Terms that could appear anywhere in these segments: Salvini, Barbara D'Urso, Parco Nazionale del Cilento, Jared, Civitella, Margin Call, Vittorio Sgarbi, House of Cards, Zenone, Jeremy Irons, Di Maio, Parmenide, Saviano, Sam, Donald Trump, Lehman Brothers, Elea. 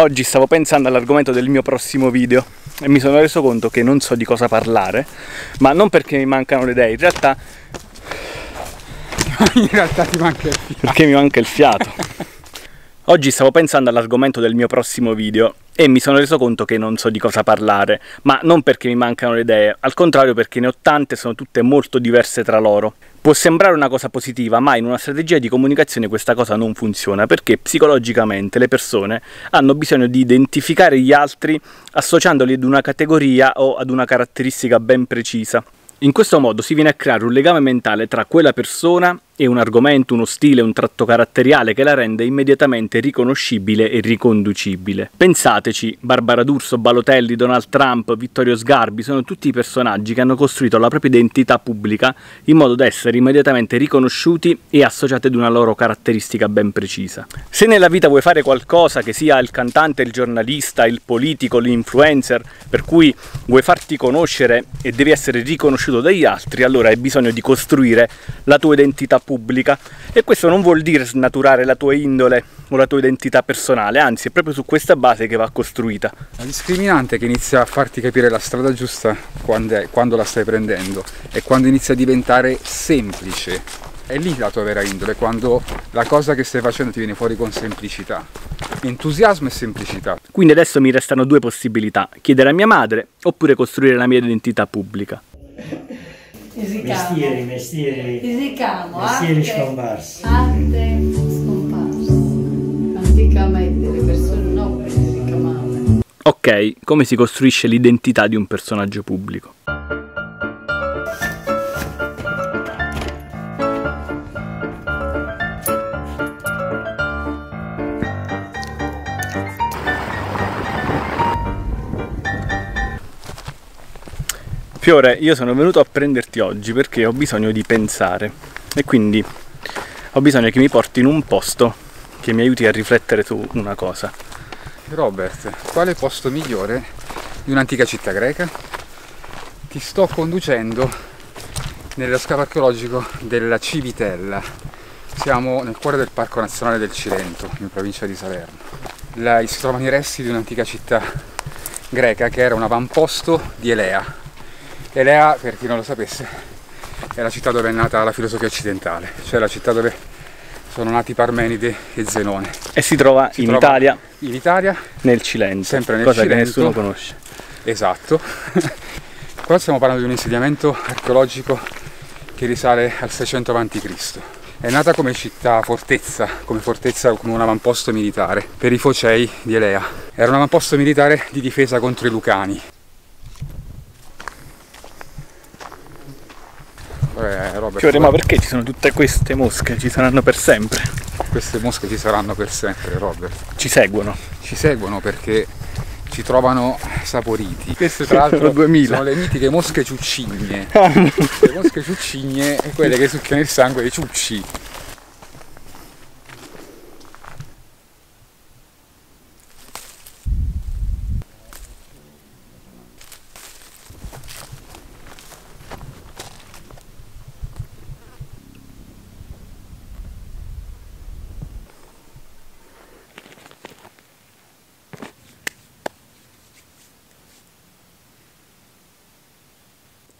Oggi stavo pensando all'argomento del mio prossimo video e mi sono reso conto che non so di cosa parlare, ma non perché mi mancano le idee, in realtà ti manca il fiato. Perché mi manca il fiato. Oggi stavo pensando all'argomento del mio prossimo video e mi sono reso conto che non so di cosa parlare, ma non perché mi mancano le idee, al contrario perché ne ho tante e sono tutte molto diverse tra loro. Può sembrare una cosa positiva, ma in una strategia di comunicazione questa cosa non funziona, perché psicologicamente le persone hanno bisogno di identificare gli altri associandoli ad una categoria o ad una caratteristica ben precisa. In questo modo si viene a creare un legame mentale tra quella persona e un argomento, uno stile, un tratto caratteriale che la rende immediatamente riconoscibile e riconducibile. Pensateci, Barbara D'Urso, Balotelli, Donald Trump, Vittorio Sgarbi sono tutti personaggi che hanno costruito la propria identità pubblica in modo da essere immediatamente riconosciuti e associati ad una loro caratteristica ben precisa. Se nella vita vuoi fare qualcosa, che sia il cantante, il giornalista, il politico, l'influencer, per cui vuoi farti conoscere e devi essere riconosciuto dagli altri, allora hai bisogno di costruire la tua identità pubblica, e questo non vuol dire snaturare la tua indole o la tua identità personale, anzi è proprio su questa base che va costruita. La discriminante che inizia a farti capire la strada giusta quando la stai prendendo e quando inizia a diventare semplice, è lì la tua vera indole, quando la cosa che stai facendo ti viene fuori con semplicità, entusiasmo e semplicità. Quindi adesso mi restano due possibilità: chiedere a mia madre oppure costruire la mia identità pubblica. Mestieri scomparsi. Arte scomparsa. Anticamente le persone nobili si chiamavano. Ok, come si costruisce l'identità di un personaggio pubblico? Fiore, io sono venuto a prenderti oggi perché ho bisogno di pensare e quindi ho bisogno che mi porti in un posto che mi aiuti a riflettere su una cosa. Robert, quale posto migliore di un'antica città greca? Ti sto conducendo nello scavo archeologico della Civitella. Siamo nel cuore del Parco Nazionale del Cilento, in provincia di Salerno. Là si trovano i resti di un'antica città greca che era un avamposto di Elea. Elea, per chi non lo sapesse, è la città dove è nata la filosofia occidentale, cioè la città dove sono nati Parmenide e Zenone. E si trova in Italia. In Italia, nel Cilento, sempre nel Cilento, che nessuno conosce. Esatto. Però stiamo parlando di un insediamento archeologico che risale al 600 a.C. È nata come città fortezza, come un avamposto militare per i focei di Elea. Era un avamposto militare di difesa contro i Lucani. Fiore, ma perché ci sono tutte queste mosche? Ci saranno per sempre. Queste mosche ci saranno per sempre, Robert. Ci seguono. Ci seguono perché ci trovano saporiti. Queste tra l'altro sono le mitiche mosche ciuccigne. Le mosche ciuccigne, quelle che succhiano il sangue dei ciucci.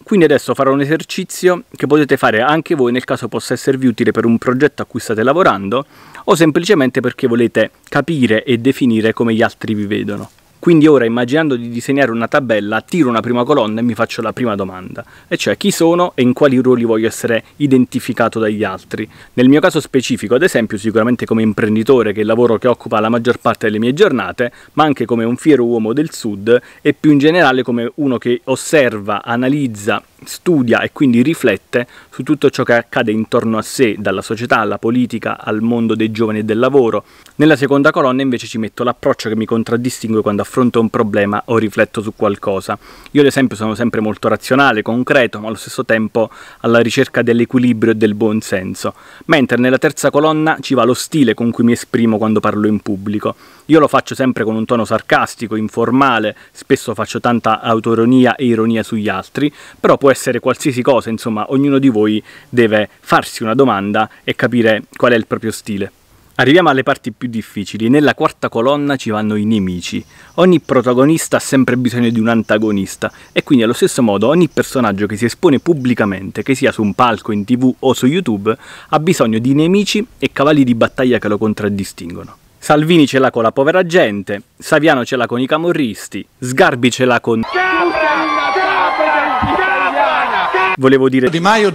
Quindi adesso farò un esercizio che potete fare anche voi nel caso possa esservi utile per un progetto a cui state lavorando o semplicemente perché volete capire e definire come gli altri vi vedono. Quindi ora, immaginando di disegnare una tabella, tiro una prima colonna e mi faccio la prima domanda, e cioè chi sono e in quali ruoli voglio essere identificato dagli altri. Nel mio caso specifico, ad esempio, sicuramente come imprenditore, che è il lavoro che occupa la maggior parte delle mie giornate, ma anche come un fiero uomo del sud e più in generale come uno che osserva, analizza, studia e quindi riflette su tutto ciò che accade intorno a sé, dalla società alla politica al mondo dei giovani e del lavoro. Nella seconda colonna invece ci metto l'approccio che mi contraddistingue quando affronto un problema o rifletto su qualcosa. Io ad esempio sono sempre molto razionale, concreto, ma allo stesso tempo alla ricerca dell'equilibrio e del buon senso, mentre nella terza colonna ci va lo stile con cui mi esprimo quando parlo in pubblico. Io lo faccio sempre con un tono sarcastico, informale, spesso faccio tanta autoironia e ironia sugli altri, però può essere qualsiasi cosa, insomma, ognuno di voi deve farsi una domanda e capire qual è il proprio stile. Arriviamo alle parti più difficili. Nella quarta colonna ci vanno i nemici. Ogni protagonista ha sempre bisogno di un antagonista e quindi allo stesso modo ogni personaggio che si espone pubblicamente, che sia su un palco, in TV o su YouTube, ha bisogno di nemici e cavalli di battaglia che lo contraddistinguono. Salvini ce l'ha con la povera gente, Saviano ce l'ha con i camorristi, Sgarbi ce l'ha con... Volevo dire... Di Maio.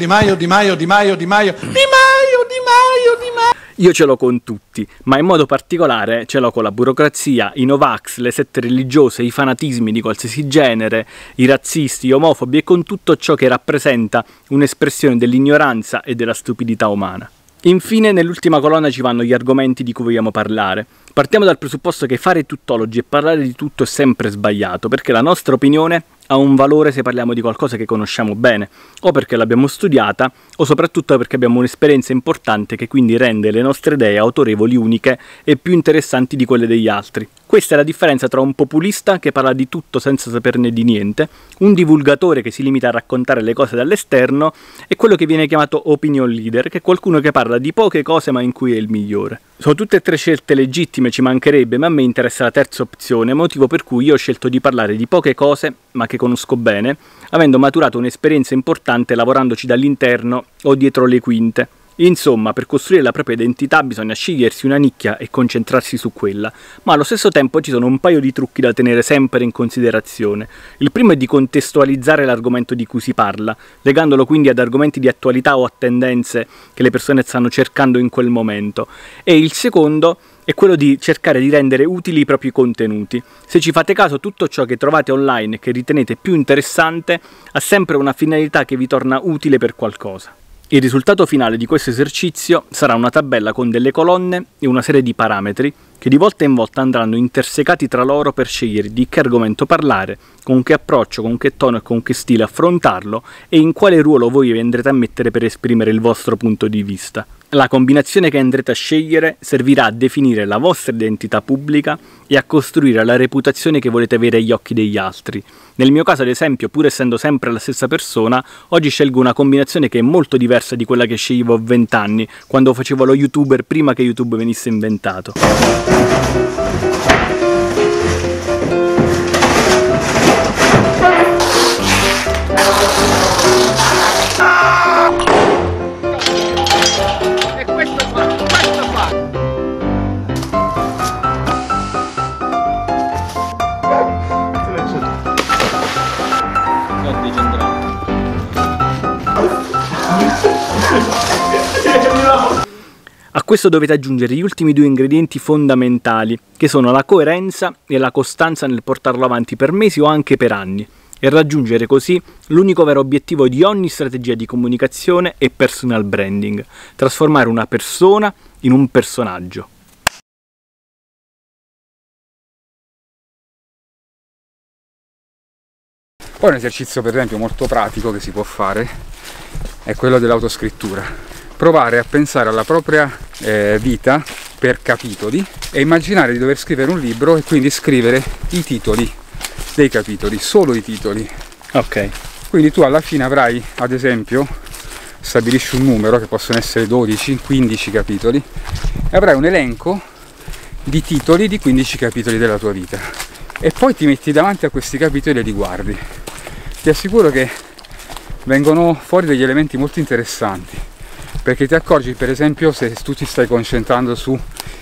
Io ce l'ho con tutti, ma in modo particolare ce l'ho con la burocrazia, i Novax, le sette religiose, i fanatismi di qualsiasi genere, i razzisti, gli omofobi e con tutto ciò che rappresenta un'espressione dell'ignoranza e della stupidità umana. Infine, nell'ultima colonna ci vanno gli argomenti di cui vogliamo parlare. Partiamo dal presupposto che fare tuttologi e parlare di tutto è sempre sbagliato, perché la nostra opinione ha un valore se parliamo di qualcosa che conosciamo bene, o perché l'abbiamo studiata, o soprattutto perché abbiamo un'esperienza importante che quindi rende le nostre idee autorevoli, uniche e più interessanti di quelle degli altri. Questa è la differenza tra un populista che parla di tutto senza saperne di niente, un divulgatore che si limita a raccontare le cose dall'esterno e quello che viene chiamato opinion leader, che è qualcuno che parla di poche cose ma in cui è il migliore. Sono tutte e tre scelte legittime, ci mancherebbe, ma a me interessa la terza opzione, motivo per cui io ho scelto di parlare di poche cose ma che conosco bene, avendo maturato un'esperienza importante lavorandoci dall'interno o dietro le quinte. Insomma, per costruire la propria identità bisogna scegliersi una nicchia e concentrarsi su quella, ma allo stesso tempo ci sono un paio di trucchi da tenere sempre in considerazione. Il primo è di contestualizzare l'argomento di cui si parla, legandolo quindi ad argomenti di attualità o a tendenze che le persone stanno cercando in quel momento. E il secondo è quello di cercare di rendere utili i propri contenuti. Se ci fate caso, tutto ciò che trovate online e che ritenete più interessante ha sempre una finalità che vi torna utile per qualcosa. Il risultato finale di questo esercizio sarà una tabella con delle colonne e una serie di parametri che di volta in volta andranno intersecati tra loro per scegliere di che argomento parlare, con che approccio, con che tono e con che stile affrontarlo e in quale ruolo voi vi andrete a mettere per esprimere il vostro punto di vista. La combinazione che andrete a scegliere servirà a definire la vostra identità pubblica e a costruire la reputazione che volete avere agli occhi degli altri. Nel mio caso, ad esempio, pur essendo sempre la stessa persona, oggi scelgo una combinazione che è molto diversa di quella che sceglievo a 20 anni, quando facevo lo youtuber prima che YouTube venisse inventato. A questo dovete aggiungere gli ultimi due ingredienti fondamentali, che sono la coerenza e la costanza nel portarlo avanti per mesi o anche per anni, e raggiungere così l'unico vero obiettivo di ogni strategia di comunicazione e personal branding: trasformare una persona in un personaggio. Poi un esercizio, per esempio, molto pratico che si può fare è quello dell'autoscrittura. Provare a pensare alla propria vita per capitoli e immaginare di dover scrivere un libro e quindi scrivere i titoli dei capitoli, solo i titoli. Ok. Quindi tu alla fine avrai, ad esempio, stabilisci un numero che possono essere 12, 15 capitoli e avrai un elenco di titoli di 15 capitoli della tua vita. E poi ti metti davanti a questi capitoli e li guardi. Ti assicuro che vengono fuori degli elementi molto interessanti, perché ti accorgi, per esempio, se tu ti stai concentrando su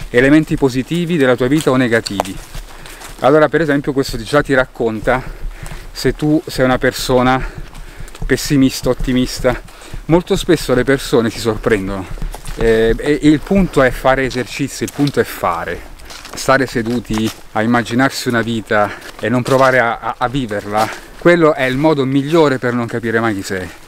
elementi positivi della tua vita o negativi. Allora, per esempio, questo già ti racconta se tu sei una persona pessimista, ottimista. Molto spesso le persone si sorprendono e il punto è fare esercizi, il punto è fare. Stare seduti a immaginarsi una vita e non provare a viverla, quello è il modo migliore per non capire mai chi sei.